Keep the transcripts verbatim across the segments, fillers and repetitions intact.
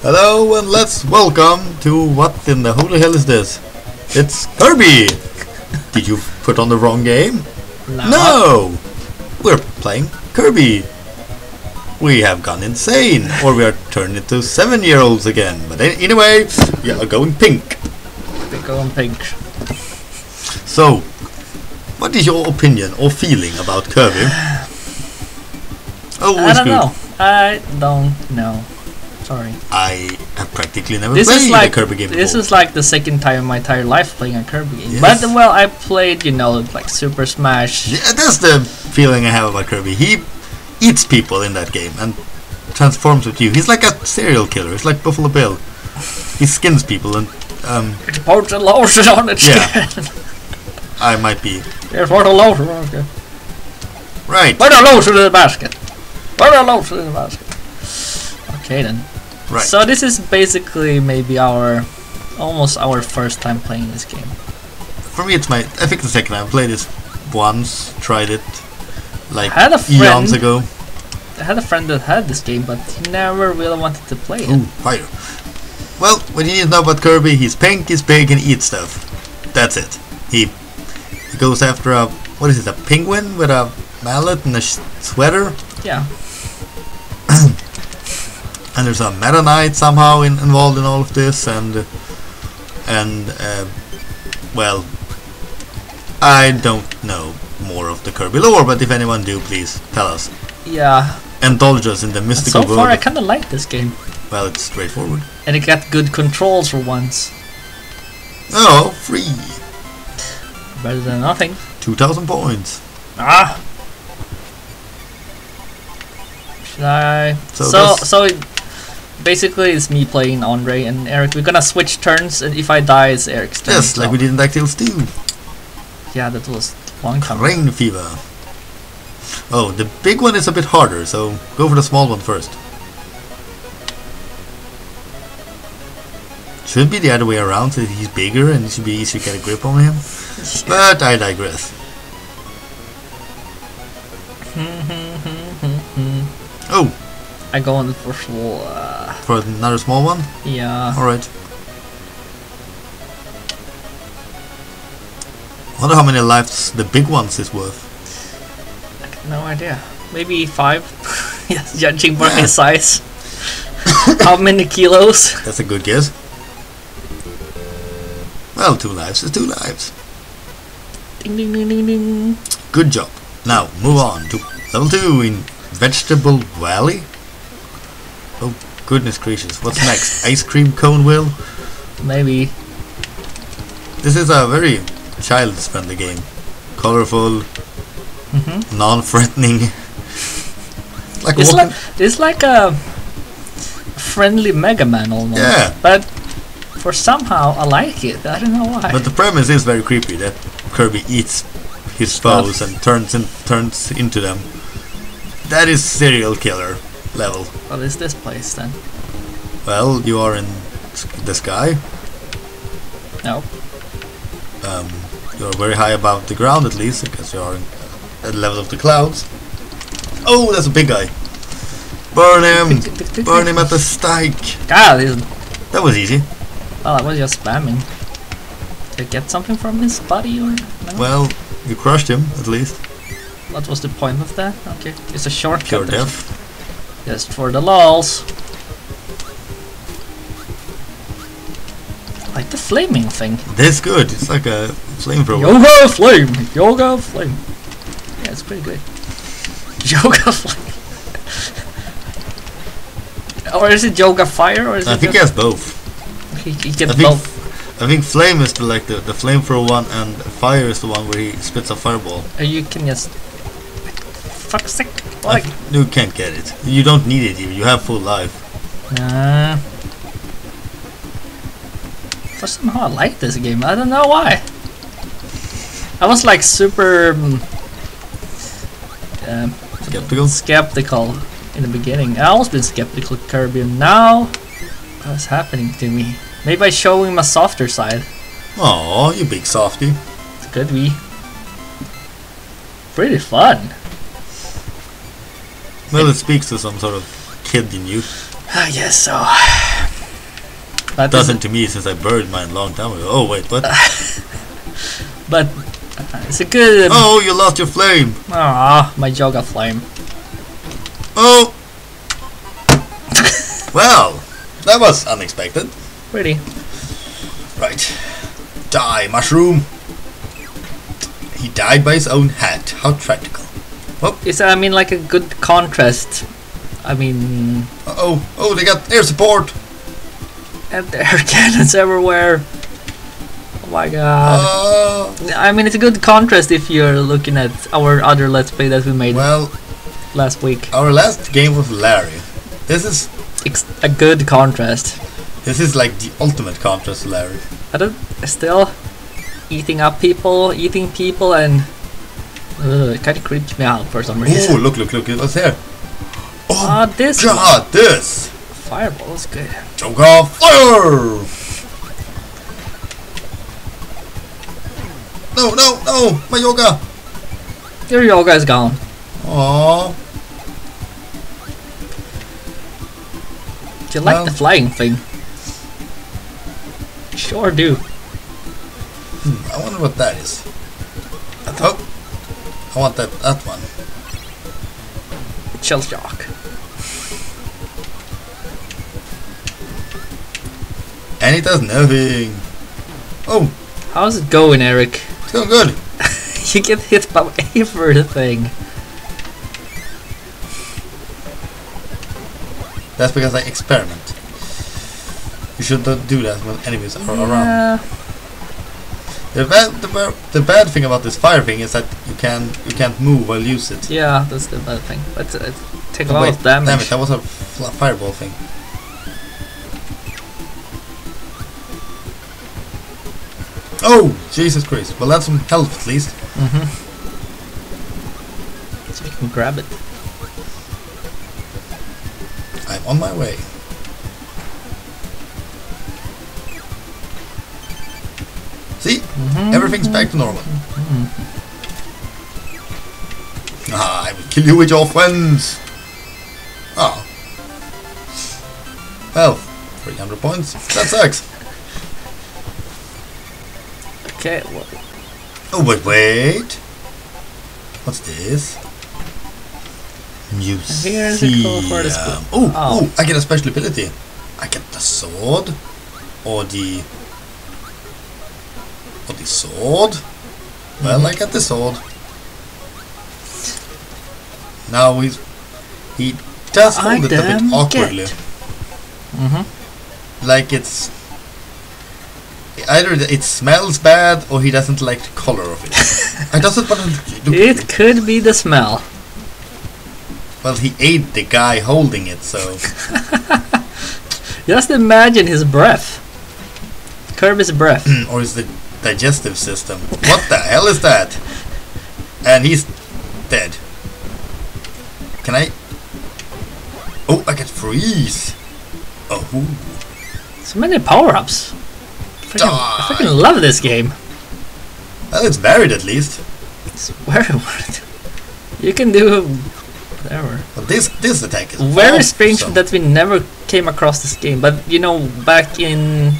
Hello and let's welcome to what in the holy hell is this? It's Kirby! Did you put on the wrong game? No. No! We're playing Kirby! We have gone insane, or we are turned into seven year olds again. But anyway, we are going pink. We're going pink. So, what is your opinion or feeling about Kirby? Oh, I don't good. know. I don't know. Sorry. I have practically never this played like, a Kirby game before. This is like the second time in my entire life playing a Kirby game. Yes. But, well, I played, you know, like Super Smash. Yeah, that's the feeling I have about Kirby. He eats people in that game and transforms with you. He's like a serial killer. He's like Buffalo Bill. He skins people and... Um, it's poured a lotion on its yeah. skin. I might be. There's poured a lotion on its skin. Right. Put a lotion in the basket. Put a lotion in the basket. Okay then. Right. So this is basically maybe our, almost our first time playing this game. For me, it's my, I think the second time. I played this once, tried it, like I had a friend, eons ago. I had a friend that had this game, but he never really wanted to play it. Ooh, fire. Well, what you need to know about Kirby, he's pink, he's big, and eats stuff. That's it. He, he goes after a, what is it, a penguin with a mallet and a sh sweater? Yeah. And there's a Meta Knight somehow in, involved in all of this, and and uh, well, I don't know more of the Kirby lore, but if anyone do, please tell us. Yeah. Indulge us in the mystical world. So far, world. I kind of like this game. Well, it's straightforward. And it got good controls for once. Oh, free. Better than nothing. Two thousand points. Ah. Should I? So so. so it Basically, it's me playing Andre and Eric. We're gonna switch turns, and if I die, it's Eric's turn. Yes, so. Like we did in Duck Tales two. Yeah, that was long time. Rain fever. Oh, the big one is a bit harder, so go for the small one first. Should be the other way around, so he's bigger, and it should be easier to get a grip on him. But I digress. Oh. I go on for small. Uh, for another small one? Yeah. Alright. I wonder how many lives the big ones is worth. I got no idea. Maybe five? Yes, judging by his size. How many kilos? That's a good guess. Well, two lives is two lives. Ding ding ding ding ding. Good job. Now, move on to level two in Vegetable Valley. Oh, goodness gracious, what's next? Ice cream cone wheel? Maybe. This is a very child-friendly game. Colorful, mm-hmm. non-threatening. Like it's, like, it's like a friendly Mega Man almost. Yeah. But for somehow, I like it. I don't know why. But the premise is very creepy, that Kirby eats his foes and turns, in, turns into them. That is serial killer level. What is this place then? Well, you are in the sky. No. Um, you are very high above the ground at least, because you are at the level of the clouds. Oh, that's a big guy. Burn him! Burn him at the stake! God, that was easy. Well, I was just spamming. Did I get something from his body or? No? Well, you crushed him at least. What was the point of that? Okay, it's a shortcut. Pure death. Just for the lols. I like the flaming thing. That's good. It's like a flamethrower. Yoga flame. Yoga flame. Yeah, it's pretty good. Yoga flame. Or is it yoga fire? Or is I it think he has both. He, he gets both. I think flame is the, like the the flamethrower one, and fire is the one where he spits a fireball. Uh, you can just. Fuck's sake. Like you can't get it. You don't need it. You, you have full life. Uh, for somehow I like this game. I don't know why. I was like super um, uh, skeptical. Skeptical in the beginning. I always been skeptical of Kirby. And now, what's happening to me? Maybe I'm showing my softer side. Oh, you big softy. It could be. Pretty fun. Well, it speaks to some sort of kid in you. I guess so. But doesn't to me, since I buried mine a long time ago. Oh wait, what? But uh, it's a good. Oh, you lost your flame. Ah, my jaw got flame. Oh. Well, that was unexpected. Pretty. Right. Die, mushroom. He died by his own hat. How tragical. Well, it's I mean like a good contrast. I mean. Uh oh, oh, they got air support. And there are cannons everywhere. Oh my god. Uh, I mean, it's a good contrast if you're looking at our other Let's Play that we made well, last week. Our last game was Larry. This is... It's a good contrast. This is like the ultimate contrast, Larry. I don't... Still... Eating up people, eating people and... Uh, it kinda creeps me out for some reason. Oh, look, look, look, it was here. Oh uh, this god, one. this! Fireball is good. Choke off fire! No, no, no! My yoga! Your yoga is gone. Aww. Do you like well. the flying thing? Sure do. Hmm, I wonder what that is. Oh! I want that, that one. Shell shock. And it does nothing. Oh! How's it going, Eric? It's going good. You get hit by everything. That's because I experiment. You should not do that when enemies are yeah. around. The bad, the, the bad thing about this fire thing is that you can you can't move while use it. Yeah, that's the bad thing. But it takes a lot of damage. Damn it! That was a fireball thing. Oh, Jesus Christ. Well, that's some health at least. Mm-hmm. So we can grab it. I'm on my way. See? Mm-hmm. Everything's back to normal. Mm-hmm. Ah, I will kill you with your friends. Ah. Well, three hundred points. That sucks. Okay. Well. Oh, but wait! What's this? Museum. Here's a call for the school. Oh, oh! I get a special ability. I get the sword, or the, or the sword. Mm-hmm. Well, I get the sword. Now he's he does hold I it a bit awkwardly. Mm-hmm. Like it's. Either it smells bad, or he doesn't like the color of it. I doesn't want to. It could be the smell. Well, he ate the guy holding it, so. Just imagine his breath. Kirby's breath. Or is the digestive system? What the hell is that? And he's dead. Can I? Oh, I can freeze. Oh. So many power-ups. Freaking, I freaking love this game. Well, it's varied at least. It's very worth it. You can do whatever. But this this attack is very awesome. Strange that we never came across this game. But you know, back in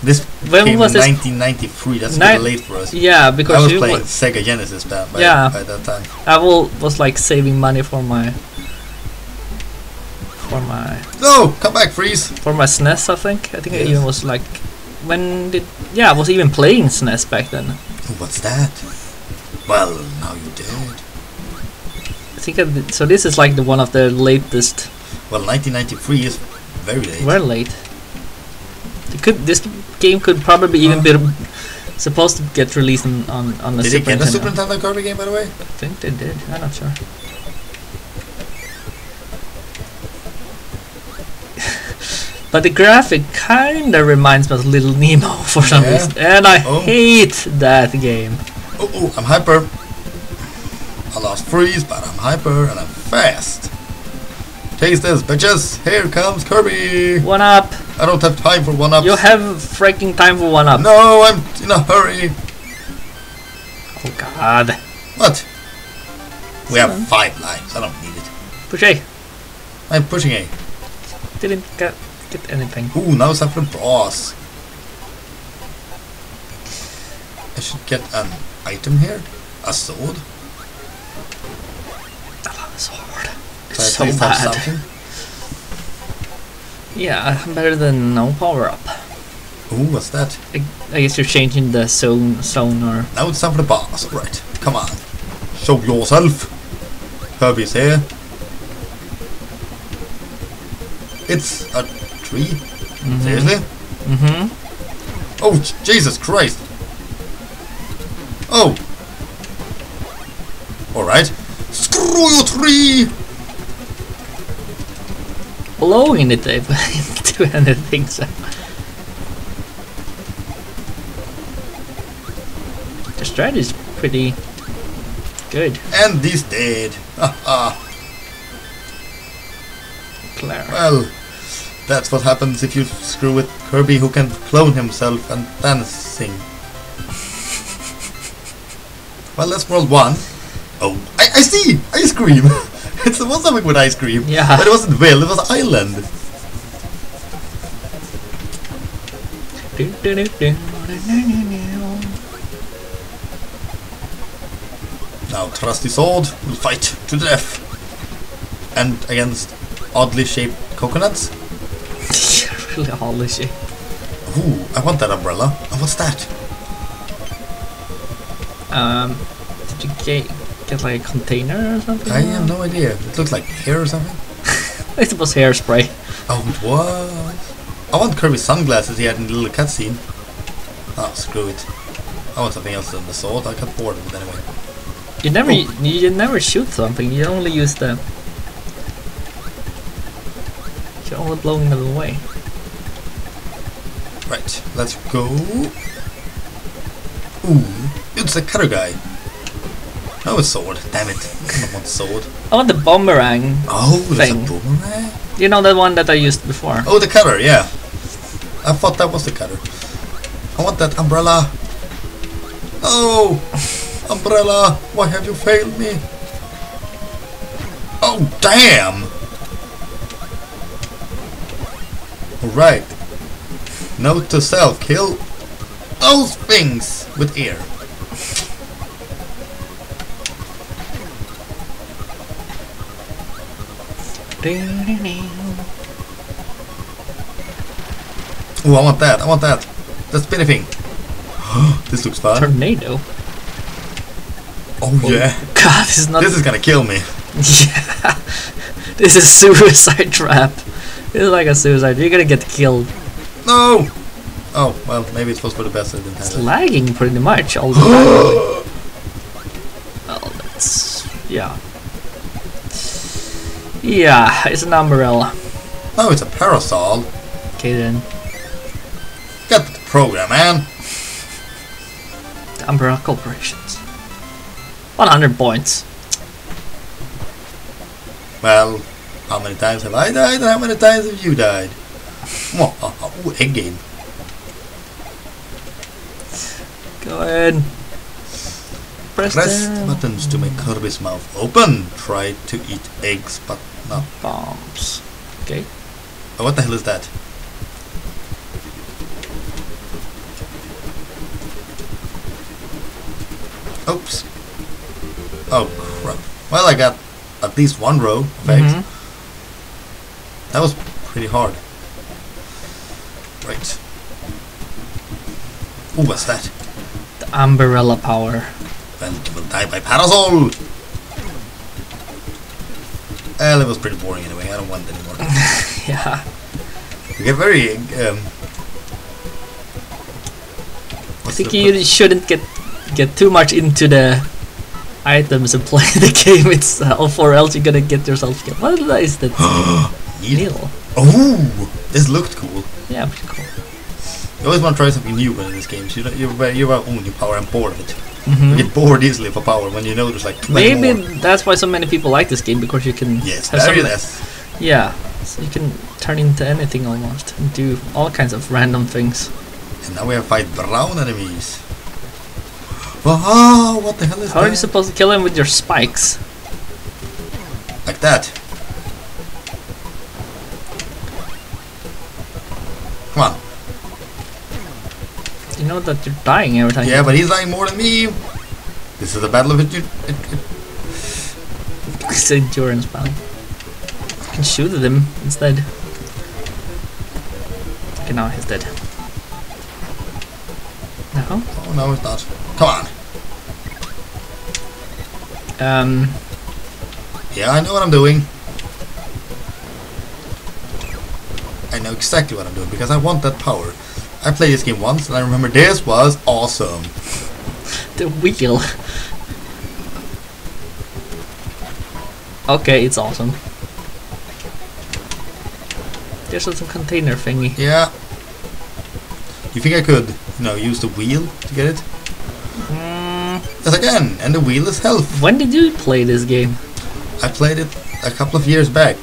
this when came was in nineteen ninety-three. That's a bit late for us. Yeah, because I was you playing Sega Genesis back by, yeah, by that time. I will, was like saving money for my for my. No, come back, freeze. For my S N E S, I think. I think yes. It even was like. When did yeah I was even playing S N E S back then. What's that? Well, now you did. I think I did, so. This is like the one of the latest. Well, nineteen ninety-three is very late. Very late. It could this game could probably even be supposed to get released on on, on the did Super Nintendo. Did they get a Super Nintendo Kirby game by the way? I think they did. I'm not sure. But the graphic kinda reminds me of Little Nemo for some yeah. reason. And I oh. hate that game. Oh, oh, I'm hyper. I lost freeze, but I'm hyper and I'm fast. Taste this, bitches. Here comes Kirby. One up. I don't have time for one up. You have freaking time for one up. No, I'm in a hurry. Oh, God. What? We Seven. have five lives. I don't need it. Push A. I'm pushing A. Didn't get... get anything. Ooh, now it's time for the boss. I should get an item here. A sword. I love the sword. It's so, so bad. Yeah, better than no power-up. Ooh, what's that? I, I guess you're changing the zone, zone or... Now it's time for the boss, right. Come on. Show yourself. Kirby's here. It's a tree? Mm-hmm. Seriously? Mm-hmm. Oh, Jesus Christ! Oh! Alright. Screw your tree! Blowing it didn't do anything, so... The strategy's pretty... good. And he's dead! Haha! Claire. Well... That's what happens if you screw with Kirby, who can clone himself and then sing. Well, that's world one. Oh, I, I see! Ice cream! It was something with ice cream. Yeah. But it wasn't Will, it was Island. Now, trusty sword will fight to the death. And against oddly shaped coconuts. Really oddly shaped. Ooh, I want that umbrella. And what's that? Um, did you get, get like a container or something? I have no idea. It looked like hair or something. It was hairspray. Oh, it was. I want Kirby's sunglasses he had in the little cutscene. Oh, screw it. I want something else than the sword. I got bored of it anyway. You never, oh. you, you never shoot something. You only use the. You're only blowing them away. Right. Let's go. Ooh, it's a cutter guy. No, a sword. Damn it! I don't want sword. I want the boomerang. Oh, there's thing. a boomerang. You know the one that I used before. Oh, the cutter. Yeah, I thought that was the cutter. I want that umbrella. Oh, umbrella! Why have you failed me? Oh, damn! All right. Note to self: kill those things with air. Oh, I want that! I want that! That spinny thing. This looks fun. Tornado. Oh, oh yeah. God, this is not. This is gonna kill me. Yeah. This is suicide trap. This is like a suicide. You're gonna get killed. No. Oh, well, maybe it's supposed to be the best I didn't have. It's lagging pretty much all the time. Well, that's... yeah. Yeah, it's an umbrella. Oh, it's a parasol. Okay then. Get the program, man. The Umbrella Corporations. one hundred points. Well, how many times have I died and how many times have you died? Oh, egg game. Go ahead. Press, Press buttons to make Kirby's mouth open. Try to eat eggs, but not bombs. Okay. Oh, what the hell is that? Oops. Oh crap. Well, I got at least one row of eggs. Mm-hmm. That was pretty hard. Right. Ooh, what's that? The umbrella power. Then you will die by parasol! Well, it was pretty boring anyway, I don't want it anymore. Yeah. You get very... Um, I think you shouldn't get get too much into the items and play the game itself, or else you're gonna get yourself killed. What is that? Needle. Oh! This looked cool. Yeah, pretty cool. You always want to try something new in this game, so you you're, you're on your power and bored of it. Mm-hmm. You get bored easily for power when you know there's like twenty Maybe more. That's why so many people like this game, because you can yes, have very less. Yeah, so you can turn into anything almost and do all kinds of random things. And now we have fight brown enemies. Oh, what the hell is How that? How are you supposed to kill him with your spikes? Like that. Come on. You know that you're dying every time. Yeah, but he's dying more than me. This is a battle of it. It's endurance, pal. You can shoot at him instead. Okay, now he's dead. No? Oh, no, he's not. Come on. Um. Yeah, I know what I'm doing. I know exactly what I'm doing because I want that power. I played this game once and I remember this was awesome. The wheel. Okay, it's awesome. There's some container thingy. Yeah. You think I could, you know, use the wheel to get it? Mm. Yes, I can. And the wheel is health. When did you play this game? I played it a couple of years back.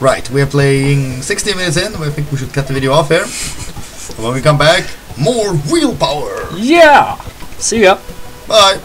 Right, we're playing sixteen minutes in. I think we should cut the video off here. When we come back, more wheel power! Yeah! See ya! Bye!